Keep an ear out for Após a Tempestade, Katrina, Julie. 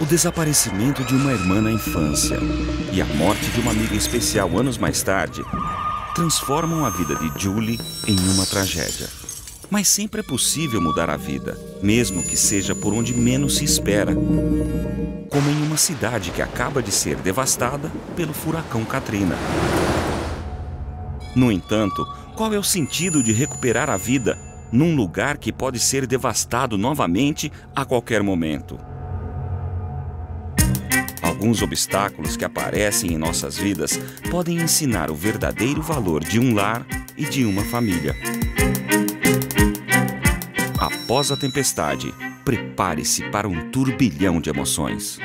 O desaparecimento de uma irmã na infância e a morte de uma amiga especial anos mais tarde transformam a vida de Julie em uma tragédia. Mas sempre é possível mudar a vida, mesmo que seja por onde menos se espera, como em uma cidade que acaba de ser devastada pelo furacão Katrina. No entanto, qual é o sentido de recuperar a vida num lugar que pode ser devastado novamente a qualquer momento? Alguns obstáculos que aparecem em nossas vidas podem ensinar o verdadeiro valor de um lar e de uma família. Após a tempestade, prepare-se para um turbilhão de emoções.